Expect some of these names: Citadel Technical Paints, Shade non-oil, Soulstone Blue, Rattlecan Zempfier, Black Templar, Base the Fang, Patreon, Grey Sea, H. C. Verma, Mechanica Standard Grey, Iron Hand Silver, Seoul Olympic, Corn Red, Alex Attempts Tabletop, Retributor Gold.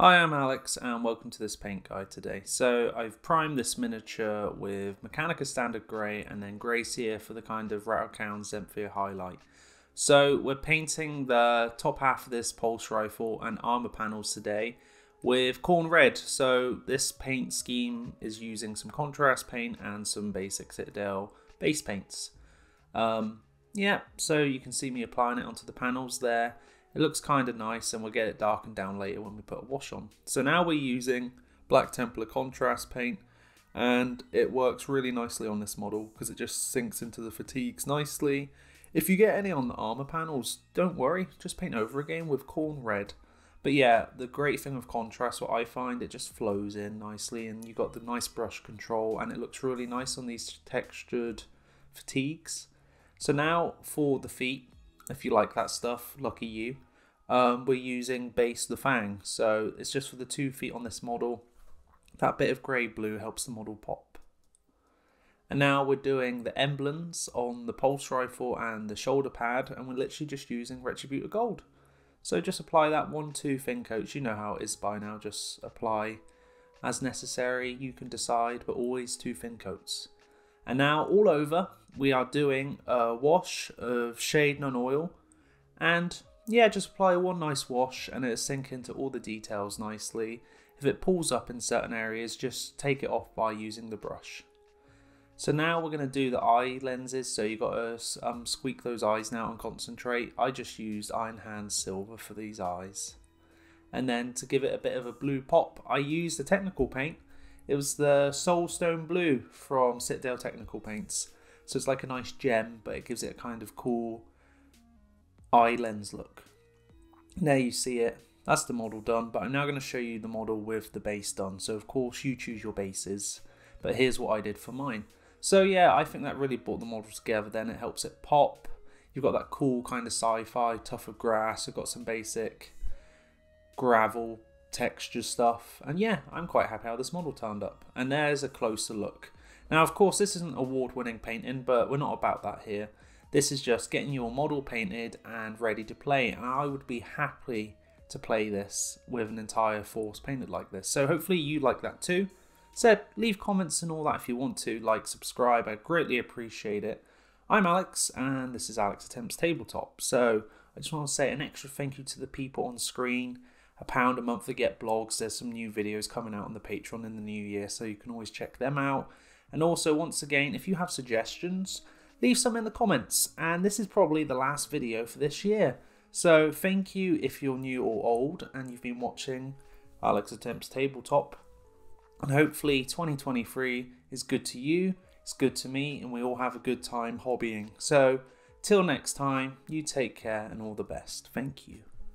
Hi, I'm Alex and welcome to this paint guide today. So I've primed this miniature with Mechanica Standard Grey and then Grey Sea for the kind of Rattlecan Zempfier highlight. So we're painting the top half of this pulse rifle and armor panels today with Corn Red. So this paint scheme is using some contrast paint and some basic Citadel base paints. So you can see me applying it onto the panels there. It looks kind of nice and we'll get it darkened down later when we put a wash on. So now we're using Black Templar contrast paint and it works really nicely on this model because it just sinks into the fatigues nicely. If you get any on the armor panels, don't worry, just paint over again with Corn Red. But yeah, the great thing of contrast, what I find, it just flows in nicely and you got the nice brush control and it looks really nice on these textured fatigues. So now for the feet. If you like that stuff, lucky you. We're using Base the Fang, so it's just for the 2 feet on this model. That bit of grey blue helps the model pop. And now we're doing the emblems on the pulse rifle and the shoulder pad, and we're literally just using Retributor Gold. So just apply that 1-2 thin coats. You know how it is by now, just apply as necessary. You can decide, but always 2 thin coats. And now all over, we are doing a wash of Shade Non-Oil. And yeah, just apply one nice wash and it'll sink into all the details nicely. If it pulls up in certain areas, just take it off by using the brush. So now we're going to do the eye lenses. So you've got to squeak those eyes now and concentrate. I just used Iron Hand Silver for these eyes. And then to give it a bit of a blue pop, I used the technical paint. It was the Soulstone Blue from Citadel Technical Paints. So it's like a nice gem, but it gives it a kind of cool eye lens look. And there you see it. That's the model done, but I'm now going to show you the model with the base done. So of course you choose your bases, but here's what I did for mine. So yeah, I think that really brought the model together then. It helps it pop. You've got that cool kind of sci-fi, tougher grass. You've got some basic gravel texture stuff, and yeah, I'm quite happy how this model turned up. And there's a closer look. Now of course this isn't award-winning painting, but we're not about that here. This is just getting your model painted and ready to play, and I would be happy to play this with an entire force painted like this. So hopefully you like that too. So leave comments and all that if you want to, like, subscribe, I greatly appreciate it. I'm Alex and this is Alex Attempts Tabletop. So I just want to say an extra thank you to the people on screen. £1 a month to get blogs. There's some new videos coming out on the Patreon in the new year, so you can always check them out. And also, once again, if you have suggestions, leave some in the comments. And this is probably the last video for this year. So thank you if you're new or old and you've been watching Alex Attempts Tabletop. And hopefully 2023 is good to you, it's good to me, and we all have a good time hobbying. So till next time, you take care and all the best. Thank you.